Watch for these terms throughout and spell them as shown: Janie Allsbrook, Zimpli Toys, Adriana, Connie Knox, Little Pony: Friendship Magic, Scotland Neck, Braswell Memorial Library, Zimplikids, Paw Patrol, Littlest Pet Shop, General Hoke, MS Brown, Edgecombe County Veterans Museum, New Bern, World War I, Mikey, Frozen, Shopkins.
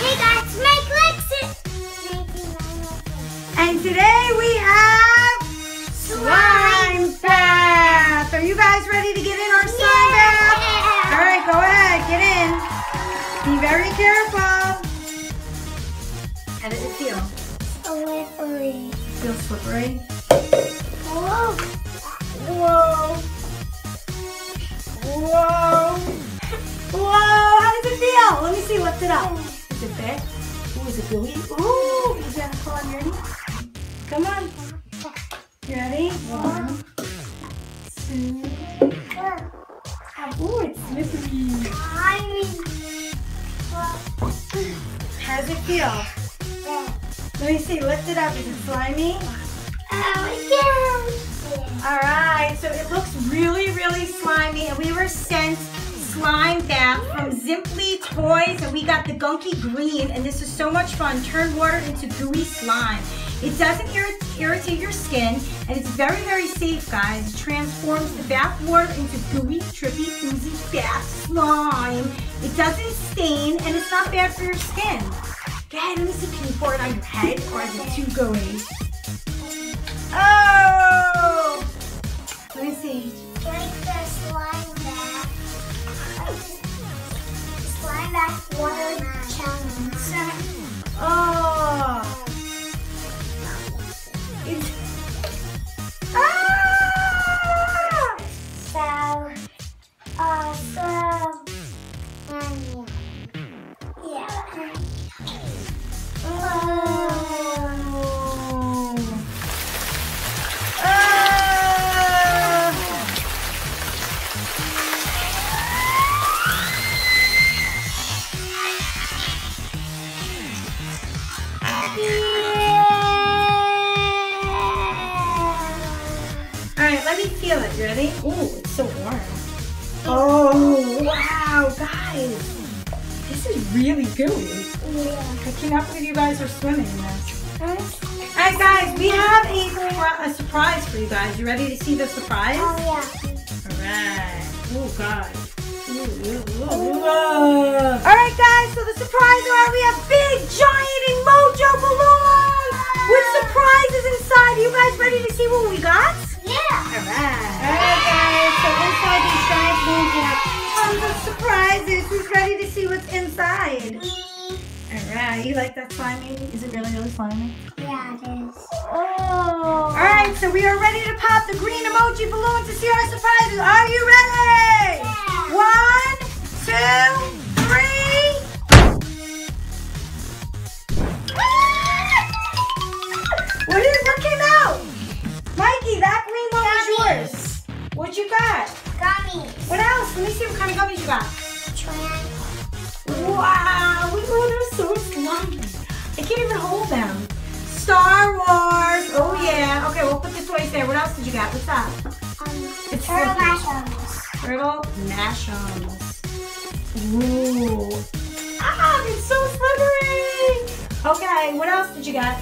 Hey guys, it's Mikey. And today we have slime bath. Are you guys ready to get in our slime bath? Yeah. All right, go ahead, get in. Be very careful. How does it feel? Slippery. Feels slippery. Whoa! Whoa! Whoa! Whoa! How does it feel? Let me see. Lift it up. Is it big? Ooh, is it gooey? Ooh! Is that a claw? You ready? Come on. You ready? 1, 2. Ooh, it's slippery. How does it feel? Let me see. Lift it up. Is it slimy? Oh, yeah. All right, so it looks really, really slimy, and we were sent slime bath from Zimpli Toys, and we got the gunky green, and this is so much fun. Turn water into gooey slime. It doesn't irritate your skin, and it's very, very safe, guys. It transforms the bath water into gooey, trippy, oozy bath slime. It doesn't stain, and it's not bad for your skin. Go ahead, let me see, can you pour it on your head, or is it too gooey? Oh! Let me see. Like the slime bath. Slime bath water challenge. Oh! It's... Ah! So awesome. Yeah. Oh. Feel it, you ready? Ooh, it's so warm. Oh, wow, guys. This is really gooey. Yeah. I cannot believe you guys are swimming in this. Alright guys, we have a surprise for you guys. You ready to see the surprise? Oh, yeah. Alright. Oh, God. Alright guys, so the surprise are we have big, giant, and mojo balloons with surprises inside. Are you guys ready to see what we got? Yeah! Alright! Alright guys, so inside these giant balloons we have tons of surprises. Who's ready to see what's inside? Me! Alright, you like that slimy? Is it really, really slimy? Yeah, it is. Oh! Alright, so we are ready to pop the green emoji balloons to see our surprises. Are you ready? Yeah! 1, 2, 3! What came out? Mikey, that green one was yours. What you got? Gummies. What else? Let me see what kind of gummies you got. Triangle. Wow, they're so slimy. I can't even hold them. Star Wars. Oh yeah. Okay, we'll put the toys there. What else did you got? What's up? Turtle Mashums. Turtle Mashums. Ooh. Ah, it's so slippery. Okay, what else did you get?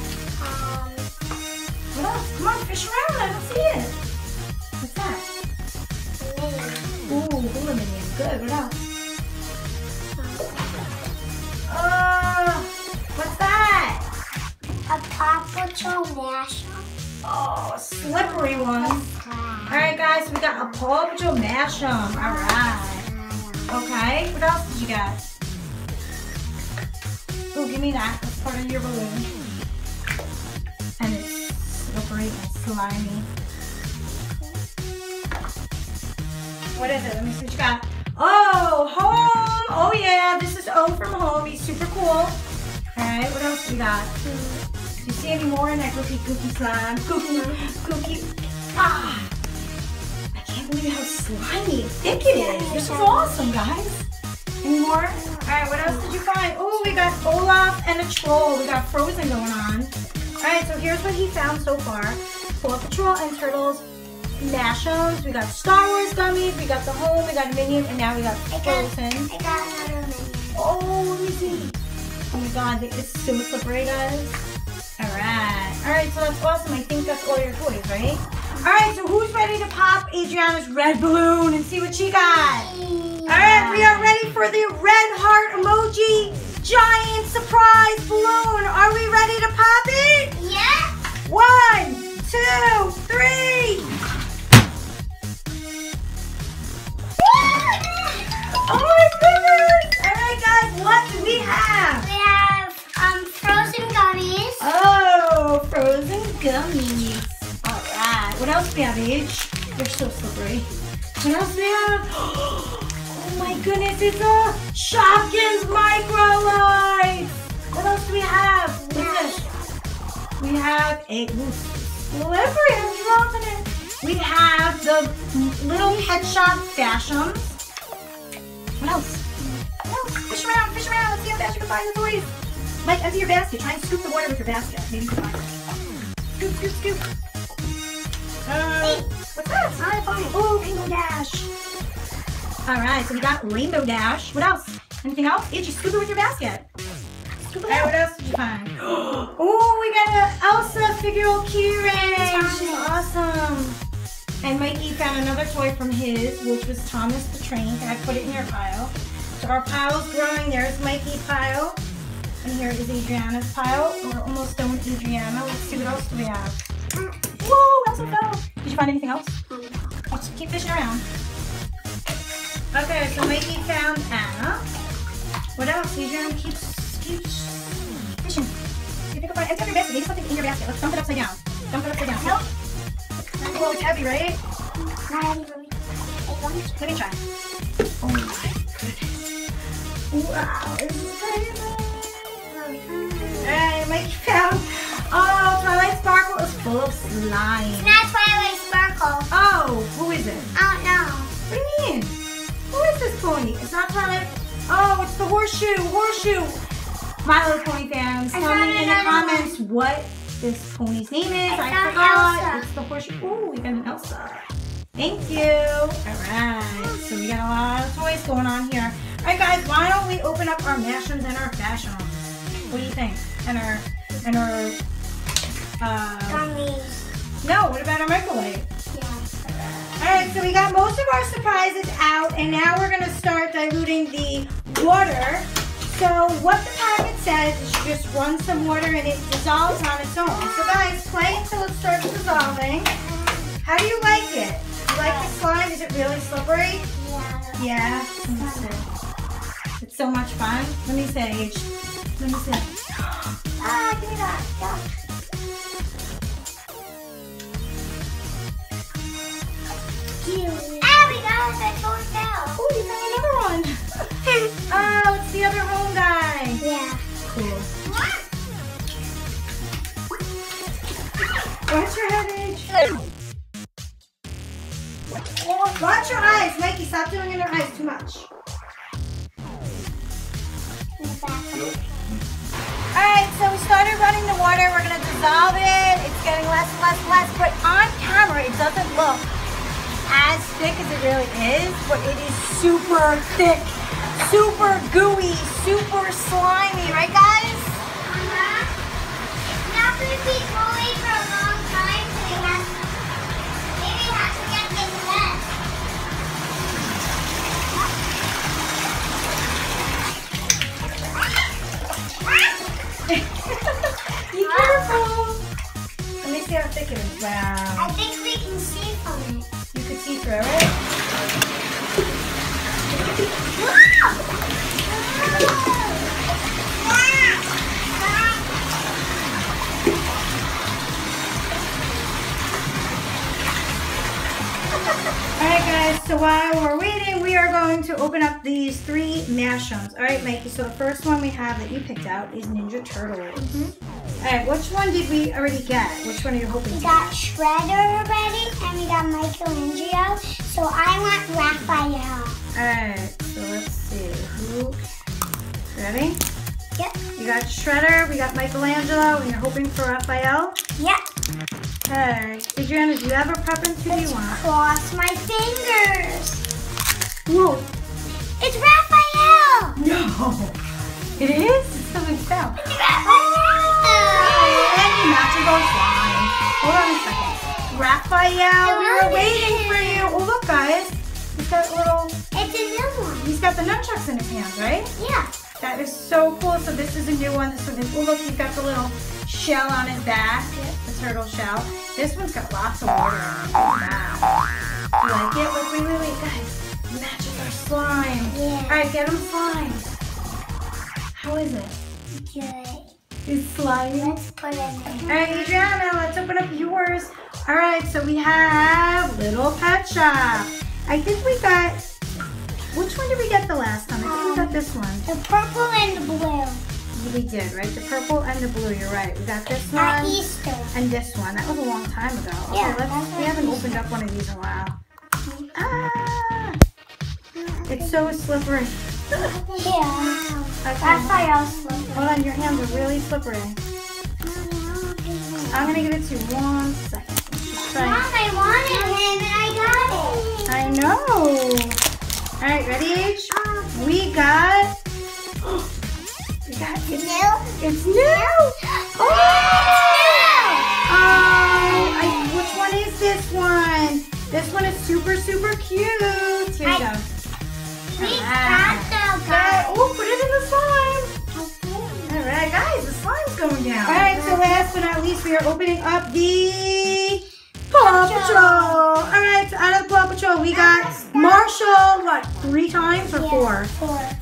What else? Come on, fish around. I don't see it. What's that? Ooh, hula minion. Good. What else? What's that? A Paw Patrol mashup. Oh, slippery one. Alright, guys, we got a Paw Patrol mashup. Alright. Okay, what else did you got? Ooh, give me that. That's part of your balloon. And it's slippery and slimy. What is it? Let me see what you got. Oh, home! Oh yeah, this is O from home. He's super cool. Alright, what else we got? Do you see any more in that cookie slime? Cookie. Ah! I can't believe how slimy and thick it is. This is awesome, guys. Any more? Alright, what else did you find? Oh, we got Olaf and a troll. We got Frozen going on. Alright, so here's what he found so far. Paw Patrol and Turtles Mashos. We got Star Wars gummies, we got the home, we got Minion, and now we got Frozen. I got another Minion. Oh, let me see. Oh my god, it's so slippery, guys. Alright. Alright, so that's awesome. I think that's all your toys, right? Alright, so who's ready to pop Adriana's red balloon and see what she got? Alright, we are ready for the red heart emoji giant surprise. else we have, Age? They're so slippery. What else we have? Oh my goodness, it's a Shopkins micro light. What else do we have? Look at this. We have a slippery, I'm dropping it. We have the Little Pet Shop Fashions. What else? Fish around, fish around. Let's see how fast you can find the toys. Mike, empty your basket. Try and scoop the water with your basket. Maybe you can find it. Scoop, scoop, scoop. What's that? High five. Oh, Rainbow Dash. All right, so we got Rainbow Dash. What else? Anything else? Itchy, scoop it with your basket. Scoop it. All right, what else did you find? Oh, we got an Elsa figural key ring. She's awesome. And Mikey found another toy from his, which was Thomas the Train. I put it in your pile. So our pile's growing. There's Mikey's pile. And here is Adriana's pile. We're almost done with Adriana. Let's see what else do we have. Whoa, that's a go. Did you find anything else? I'll just keep fishing around. Okay, so Mikey found Anna. What else? Adriana keeps fishing. See if you can find it. It's in your basket. Maybe something's in your basket. Let's dump it upside down. Dump it upside down. Nope. Well, it's heavy, right? Let me try. Oh my goodness. Wow, this is crazy. Alright, Mikey found. Oh, Twilight Sparkle is full of slime. It's not Twilight Sparkle. Oh, who is it? I don't know. What do you mean? Who is this pony? It's not Twilight. Oh, it's the horseshoe. Horseshoe. My Little Pony fans, tell me in the comments what this pony's name is. I forgot. Elsa. It's the horseshoe. Ooh, we got an Elsa. Thank you. Alright, so we got a lot of toys going on here. Alright guys, why don't we open up our mashrooms and our fashions? What do you think? And our gummies. No, what about our microwave? Yeah. Alright, so we got most of our surprises out, and now we're gonna start diluting the water. So what the packet says is you just run some water and it dissolves on its own. So guys, play until it starts dissolving. How do you like it? Do you like the slime? Is it really slippery? Yeah. Yeah? It's so much fun. Let me say, Age. Let me say. Ah, give me that. Yeah. Cute. Ah, we got it. That goes down. Oh, you got another one. Oh, it's the other home guy. Yeah. Cool. Watch your head, Age. Watch your eyes, Mikey. Stop doing your eyes too much. Alright, so we started running the water. We're going to dissolve it. It's getting less and less and less. But on camera, it doesn't look as thick as it really is. But it is super thick. Super gooey, super slimy, right guys? It's not going to be gooey for a long time, so maybe it has to get this wet. Be careful! Let me see how thick it is. Wow. I think we can see from it. You can see through it? Alright guys, so while we're waiting, we are going to open up these three mashrooms. Alright Mikey, so the first one we have that you picked out is Ninja Turtles. Alright, which one did we already get? Which one are you hoping to get? We got Shredder already, and we got Michelangelo, so I want Raphael. Alright, so let's see. Who? Ready? Yep. You got Shredder, we got Michelangelo, and you're hoping for Raphael? Yep. Okay. Adriana, do you have a preference? Who do you want? Cross my fingers. Whoa. It's Raphael! No. It is? Something fell. It's Raphael! Oh, and you magical slime. Hold on a second. Raphael, we were waiting for you. Oh, look, guys. He's got little... It's a new one. He's got the nunchucks in his hands, right? Yeah. That is so cool. So this is a new one. This one is... Oh, look, he's got the little shell on his back. Yep. The turtle shell. This one's got lots of water in it. Wow. You like it? Look, wait, guys. Magic our slime. Yeah. All right, get them slime. How is it? Good. is slimy. Let's put it in. All right, Adriana, let's open up yours. All right, so we have Little Pet Shop. I think we got, which one did we get the last time? I think we got this one. The purple and the blue. We did, right? The purple and the blue, you're right. We got this one. At Easter. And this one. That was a long time ago. Yeah. Okay, we haven't opened up one of these in a while. Ah! It's so slippery. Yeah. Okay. That's why I was slippery. Hold on, your hands are really slippery. I'm going to give it to you 1 second. Mom, I wanted him and I got it. I know. All right, ready, H? We got it's new. It's new. Oh! Oh! Which one is this one? This one is super, super cute. Here you go. We got the guy. Oh, put it in the slime. Okay. All right, guys, the slime's going down. All right, so last but not least, we are opening up the Paw Patrol. All right, so out of the Paw Patrol, we got Marshall, what, 3 times or 4?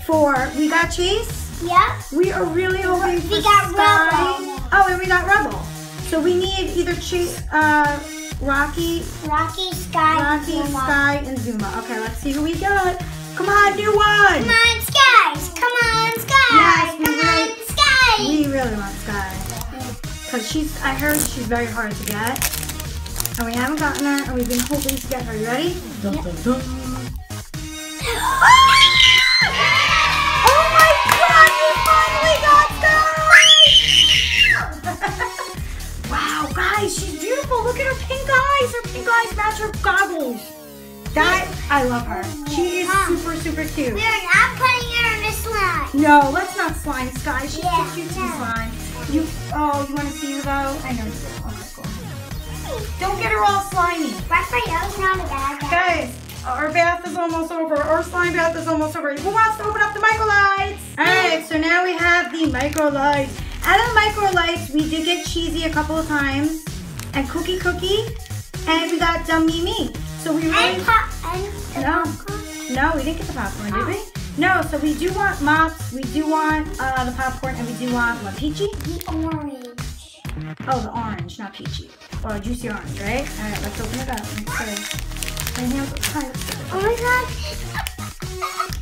4. We got Chase. Yep. We are really hoping for Rebel. Oh, and we got Rebel. So we need either Chase, Rocky, Sky, and Zuma. Okay, let's see who we got. Come on, do one. Come on, Skies. Come on, Sky. Yes, come on, Sky. We really want Sky. Because I heard she's very hard to get. And we haven't gotten her, and we've been hoping to get her. You ready? Dun, dun, dun. Oh my God, you finally got Sky! Wow, guys, she's beautiful. Look at her pink eyes. Her pink eyes match her goggles. I love her. She is super, super cute. We are not putting her in the slime. No, let's not slime Sky. She's too cute to be slime. You want to see her though? I know you do. Okay, cool. Don't get her all slimy. Raphael's not a bad guy. Guys, our bath is almost over. Our slime bath is almost over. Who wants to open up the micro lights? All right, so now we have the micro lights. Out of the micro lights, we did get Cheesy a couple of times, and Cookie, and we got Dumb Mimi. So we really no, we didn't get the popcorn, did we? No, so we do want Mops, we do want the popcorn, and we do want what, Peachy? The orange. Oh, the orange, not Peachy. Well, juicy orange, right? All right, let's open it up. Oh my God!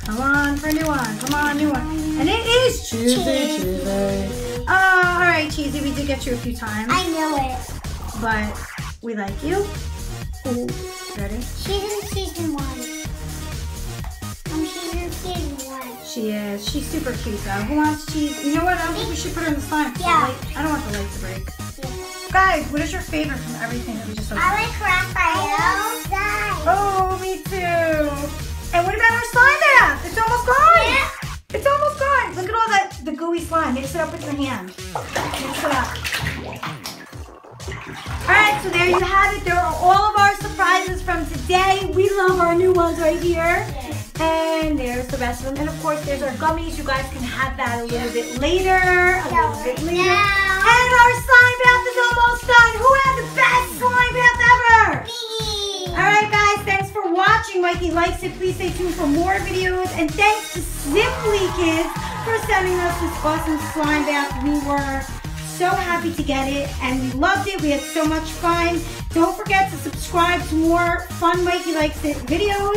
Come on for a new one. Come on, new one. And it is Cheesy. Oh, all right, Cheesy. We did get you a few times. I know it. But we like you. Ooh, ready? She's in season 1. She's in season 1. She is. She's super cute though. Who wants cheese? You know what? I don't think we should put her in the slime. Yeah. I don't want the light to break. Yeah. Guys, what is your favorite from everything that we just opened? I like Raphael. Oh, me too. And what about our slime bath? It's almost gone. Yeah. It's almost gone. Look at all the gooey slime. Mix it up with your hand. Mix it up. All right, so there you have it. There are all of our surprises from today. We love our new ones right here. Yeah. And there's the rest of them. And of course, there's our gummies. You guys can have that a little bit later. Now. And our slime bath is almost done. Who had the best slime bath ever? Me. All right, guys. Thanks for watching. Mikey likes it. Please stay tuned for more videos. And thanks to Zimplikids for sending us this awesome slime bath. We were so happy to get it, and we loved it. We had so much fun. Don't forget to subscribe to more fun Mikey likes it videos.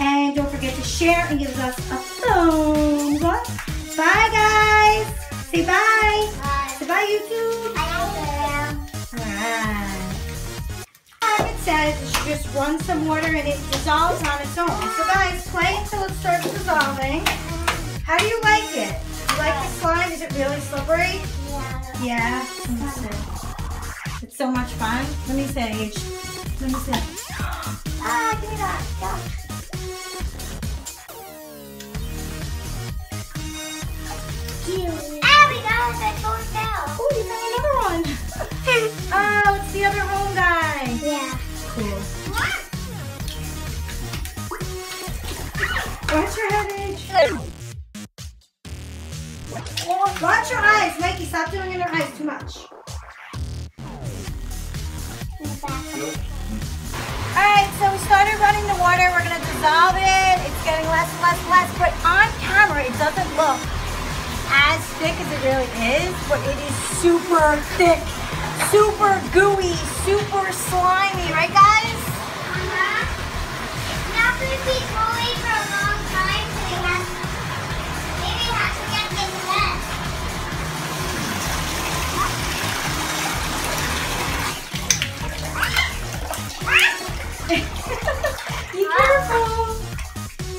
And don't forget to share and give us a thumbs up. Bye, guys. Say bye. Bye. Say bye, YouTube. Bye, YouTube. All right. It says you should just run some water and it dissolves on its own. So, guys, play until it starts dissolving. How do you like it? Do you like the slime? Is it really slippery? Yeah. Yeah? It's so much fun. Let me say, let me say. Give me that. Yeah. Ah, we got it. That goes down. Oh, you got another one. It's the other room guy. Yeah. Cool. Watch your head, H. Watch your eyes. Mikey, stop doing your eyes too much. Alright, so we started running the water. We're going to dissolve it. It's getting less and less and less. But on camera, it doesn't look as thick as it really is, but it is super thick, super gooey, super slimy, right guys? Now we keep going for a long time, so maybe we have to get this mess. Be careful.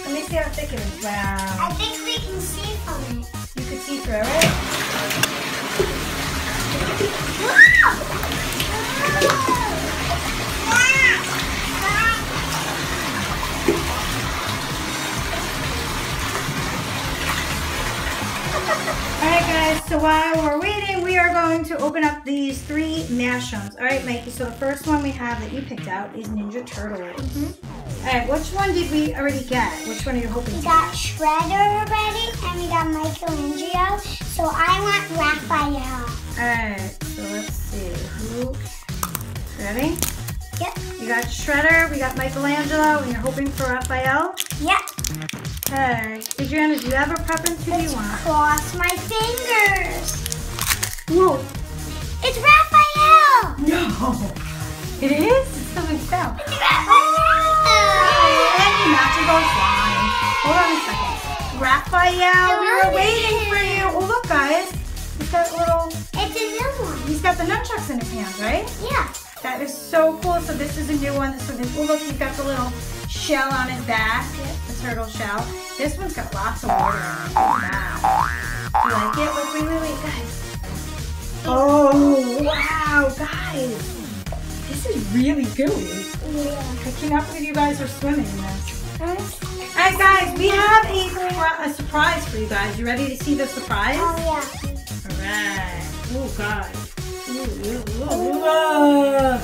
Let me see how thick it is. Wow. I think we can see from it. You can see through it, right? Wow! Alright guys, so while we're waiting, we are going to open up these three mashems. Alright Mikey, so the first one we have that you picked out is Ninja Turtles. Mm-hmm. Alright, which one did we already get? Which one are you hoping to get? We got Shredder already, and we got Michelangelo, so I want Raphael. Alright, so let's see. Who? Ready? Yep. You got Shredder, we got Michelangelo, and you're hoping for Raphael? Yep. Okay. Adriana, do you have a preference? Who do you want? Cross my fingers. Whoa. It's Raphael! No. It is? Something fell. It's Raphael! And you have to go flying. Hold on a second. Raphael, we were waiting for you. Oh, look, guys. He's got little... It's a new one. He's got the nunchucks in his hands, right? Yeah. That is so cool. So this is a new one. This one is... Oh, look, he's got the little shell on his back. The turtle shell. This one's got lots of water on it. Wow. You like it? Look, wait, guys. Oh, wow, guys. This is really gooey. Yeah. I cannot believe you guys are swimming in this. Alright, guys, we have a surprise for you guys. You ready to see the surprise? Oh, yeah. Alright. Oh, God.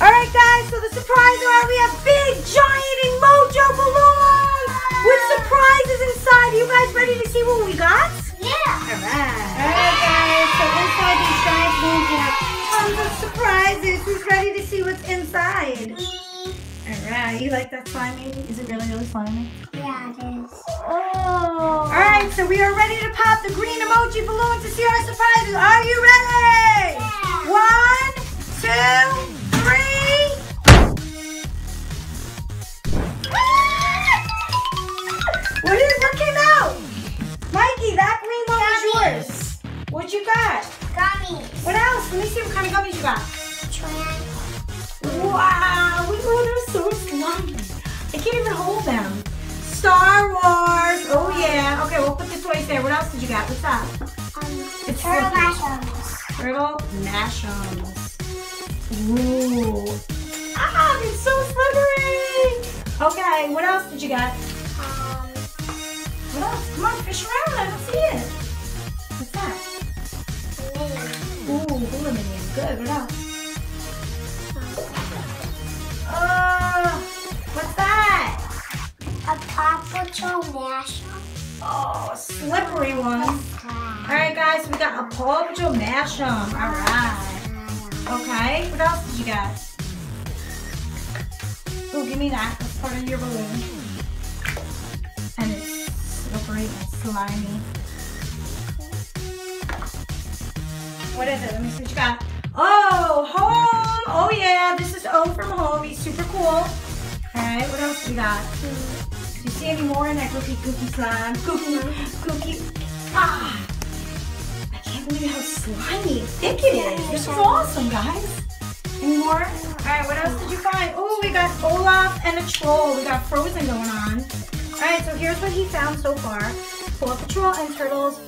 Alright guys, so the surprise are we have big, giant, and Mojo balloons with surprises inside. Are you guys ready to see what we got? Yeah. Alright. Alright guys, so inside these giant balloons we have tons of surprises. Who's ready to see what's inside? Me. Alright, you like that slimy? Is it really, really slimy? Yeah, it is. Oh. Alright, so we are ready to pop the green emoji balloons to see our surprises. Are you ready? Yeah. 1, 2, 3. What came out? Mikey, that green one was yours. What you got? Gummies. What else? Let me see what kind of gummies you got. Triangle. Wow, they're so slimy. I can't even hold them. Star Wars. Oh yeah. Okay, we'll put the toys there. What else did you get? What's that? It's turtle mushrooms. Turtle mashems. Ooh. Ah, it's so slippery. Okay, what else did you get? What else? Come on, fish around. I don't see it. What's that? Ooh, hula minion. Good. What else? What's that? A Paw Patrol mashup. Oh, slippery one. Alright guys, we got a Paw Patrol mashup. Alright. Okay, what else did you get? Oh, give me that. That's part of your balloon. And it's slippery and slimy. What is it? Let me see what you got. Oh, home! Oh yeah, this is O from home. He's super cool. Alright, what else do we got? Do you see any more in that gooky slime? Gooky. Ah! I can't believe how slimy and thick it is. This is awesome, guys. Any more? Alright, what else did you find? Oh, we got Olaf and a troll. We got Frozen going on. Alright, so here's what he found so far. Paw Patrol and Turtles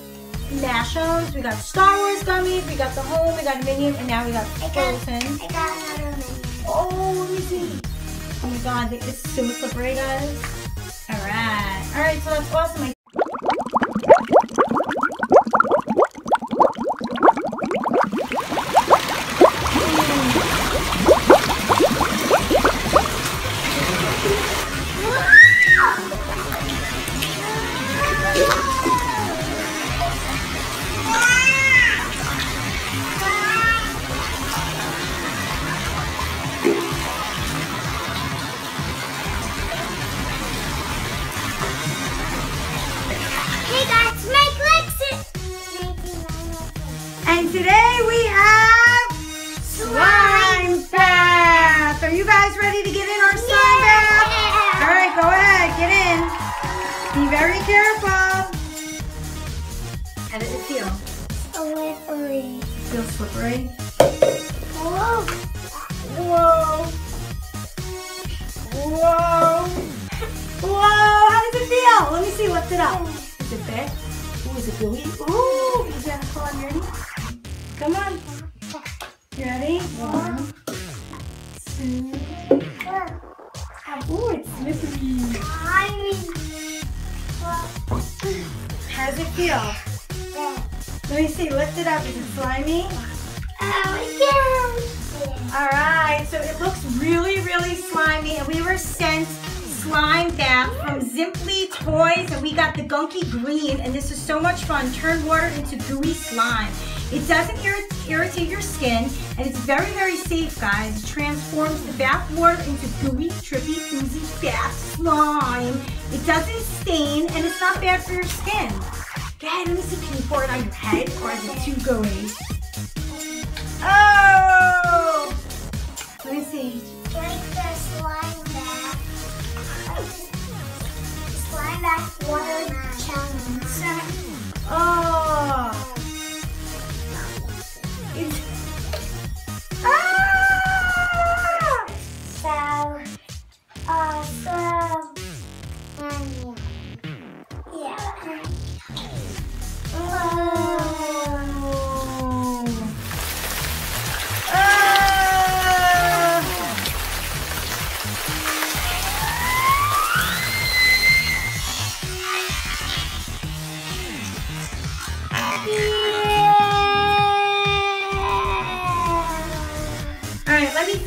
mashups. We got Star Wars gummies. We got the home. We got Minion. And now we got Frozen. I got another Minion. Oh, let me see. Oh my god, it's so slippery, guys. Alright. Alright, so that's awesome. And today we have slime bath. Are you guys ready to get in our slime bath? Yeah. All right, go ahead, get in. Be very careful. How does it feel? Slippery. Feels slippery. Whoa! Whoa! Whoa! Whoa! How does it feel? Let me see. Lift it up. Is it big? Ooh, is it gooey? Ooh! Is that a claw ready? Come on. You ready? 1, 2. Ooh, it's slippery. How does it feel? Let me see. Lift it up. Is it slimy? Oh, yeah. All right, so it looks really, really slimy, and we were sent slime bath from Zimpli Toys, and we got the gunky green, and this is so much fun. Turn water into gooey slime. It doesn't irritate your skin, and it's very, very safe, guys. It transforms the bath water into gooey, trippy, oozy bath slime. It doesn't stain, and it's not bad for your skin. Go ahead, let me see, can you pour it on your head, or is it too gooey? Oh! Let me see. Like the slime bath. Slime bath water challenge. Oh! It's... Ah! So, awesome. Yeah.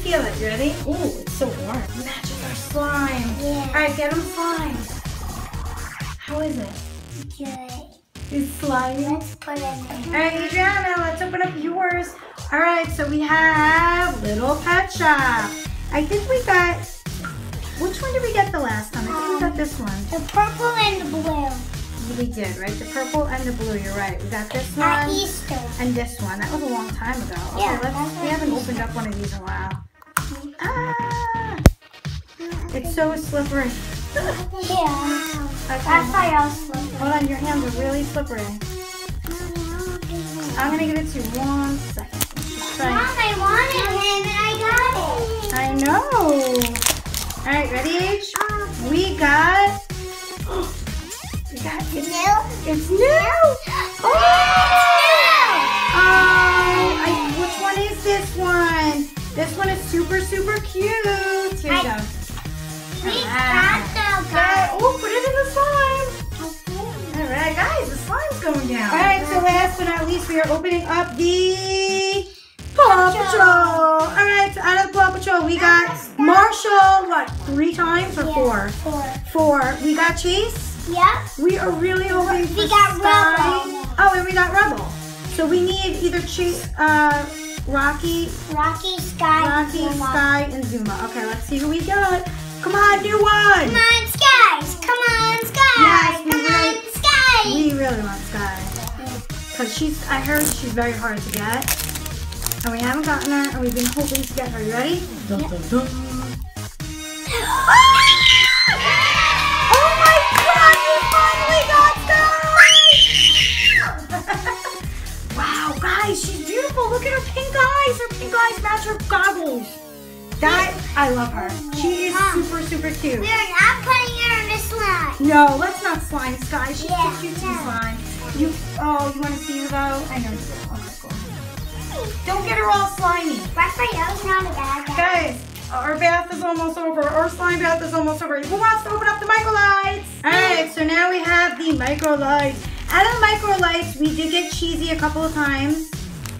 Feel it, you ready? Ooh, it's so warm. Matches our slime. Yeah. Alright, get them slime. How is it? Good. It's slimy. Let's put it in. Alright, Adriana, let's open up yours. Alright, so we have Little Pet Shop. I think we got, which one did we get the last time? I think we got this one. The purple and the blue. We did, right? The purple and the blue, you're right. We got this one. At Easter. And this one. That was a long time ago. Okay, yeah, we haven't opened up one of these in a while. Ah, it's so slippery. Yeah. Okay. That's why I was slippery. Hold on, your hands are really slippery. I'm gonna give it to you 1 second. Mom, I wanted him and I got it. I know. All right, ready, H? We got it's new. It's new. Oh, oh, which one is this one? This one is super, super cute. Here you go. We got the guy. Oh, put it in the slime. Okay. All right, guys, the slime's going down. All right, so last but not least, we are opening up the Paw Patrol. All right, so out of the Paw Patrol, we got Marshall, what, 3 times or 4? 4. We got Chase? Yep. We are really hoping for slime. Oh, and we got Rebel. So we need either Chase, Rocky, Sky, and Zuma. Okay, let's see who we got. Come on, do one. Come on, Skies. Come on, Sky. Yes, come on, Sky. We really want Sky. Because I heard she's very hard to get. And we haven't gotten her, and we've been hoping to get her. You ready? Dun, dun, dun. Oh my God, you finally got Sky. Wow, guys, she's beautiful. Look at her pink. Her pink eyes match her goggles. That, I love her. She is super, super cute. We are not putting her in the slime. No, let's not slime Sky. She's too cute to be slime. You want to see her though? I know you do. Okay, cool. Don't get her all slimy. Raphael's not a bad guy. Guys, our bath is almost over. Our slime bath is almost over. Who wants to open up the micro lights? All right, so now we have the micro lights. Out of the micro lights, we did get Cheesy a couple of times,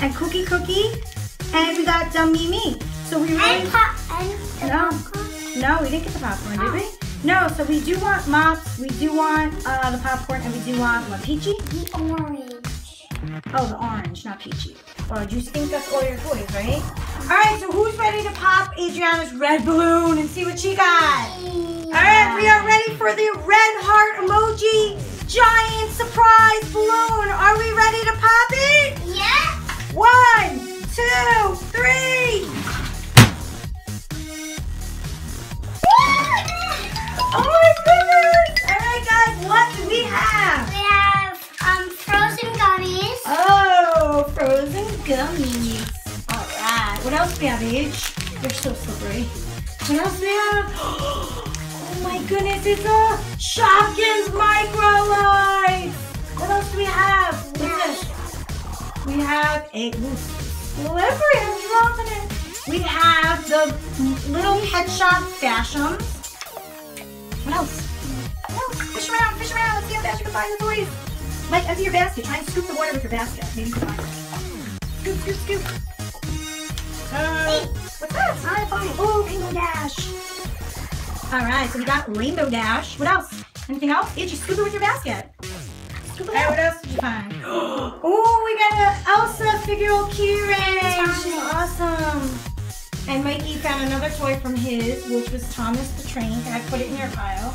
and Cookie. And we got Dumb Mimi. So we really... No, we didn't get the popcorn, did we? No, so we do want Mops, we do want the popcorn, and we do want, what, Peachy? The orange. Oh, the orange, not Peachy. Well, you think that's all your toys, right? All right, so who's ready to pop Adriana's red balloon and see what she got? Yeah. All right, we are ready for the red heart emoji giant surprise balloon. Are we ready to pop it? Yes. Yeah. Frozen gummies. Alright. What else do we have, Age? They're so slippery. What else do we have? Oh my goodness, it's a Shopkins Microlife. What else do we have? What is this? We have a slippery. I'm dropping it. We have the Little Pet Shop Fashions. What else? What else? Fish around, fish around. Let's see how fast you can find the toys. Mike, empty your basket. Try and scoop the water with your basket. Maybe you can find it. Scoop, scoop, scoop. What's that? I found it. Oh, Rainbow Dash. All right, so we got Rainbow Dash. What else? Anything else? Yeah, just scoop it with your basket. Scoop it. All right, what else did you find? Oh, we got an Elsa figural key ring. She's awesome. And Mikey found another toy from his, which was Thomas the Train. I put it in your pile.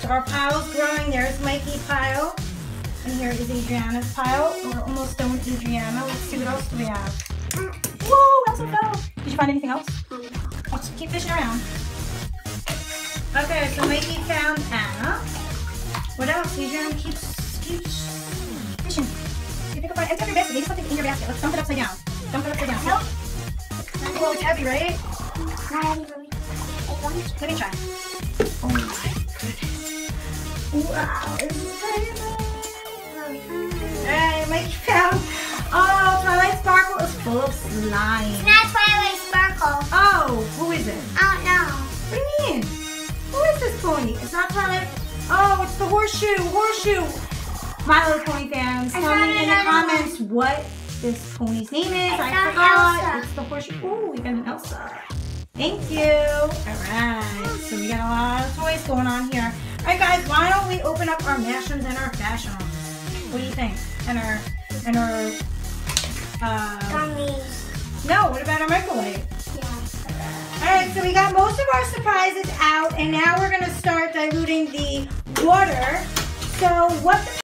So our pile's growing. There's Mikey's pile. And here is Adriana's pile. We're almost done with Adriana. Let's see what else do we have. Whoa, that's a go. Did you find anything else? Let's keep fishing around. Okay, so Mikey found Anna. What else? Adriana keeps fishing. See if you can find it. It's in your basket. Maybe something's in your basket. Let's dump it upside down. Dump it upside down. Nope. Well, it's heavy, right? Not heavy, really. Let me try. Oh my goodness. Wow, this is crazy. Alright, Mikey found. Oh, Twilight Sparkle is full of slime. It's not Twilight Sparkle. Oh, who is it? I don't know. What do you mean? Who is this pony? It's not Twilight. Oh, it's the horseshoe. Horseshoe. My Little Pony fans, tell me in the comments what this pony's name is. I forgot. Elsa. It's the horseshoe. Ooh, we got an Elsa. Thank you. Alright, so we got a lot of toys going on here. Alright guys, why don't we open up our mashrooms and our fashions? What do you think? And our gummies. No, what about our microwave? Yeah. Alright, so we got most of our surprises out, and now we're gonna start diluting the water. So what the